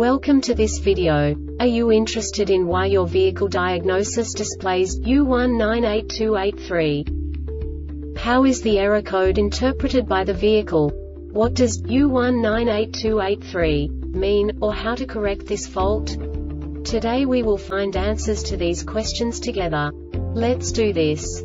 Welcome to this video. Are you interested in why your vehicle diagnosis displays U198283? How is the error code interpreted by the vehicle? What does U198283 mean, or how to correct this fault? Today we will find answers to these questions together. Let's do this.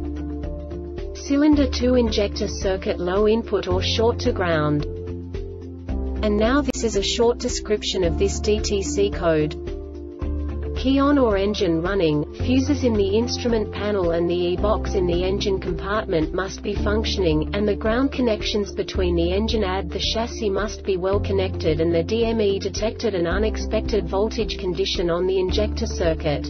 cylinder 2 injector circuit low input or short to ground. And now this is a short description of this DTC code. Key on or engine running, fuses in the instrument panel and the E-box in the engine compartment must be functioning, and the ground connections between the engine and the chassis must be well connected, and the DME detected an unexpected voltage condition on the injector circuit.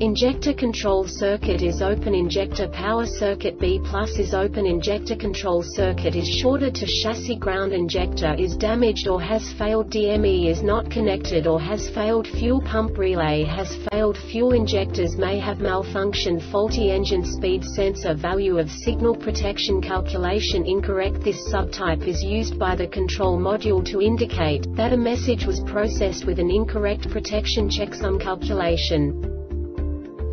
Injector control circuit is open, injector power circuit B+ is open, injector control circuit is shorted to chassis, ground injector is damaged or has failed, DME is not connected or has failed, fuel pump relay has failed, fuel injectors may have malfunctioned, faulty engine speed sensor, value of signal protection calculation incorrect. This subtype is used by the control module to indicate that a message was processed with an incorrect protection checksum calculation.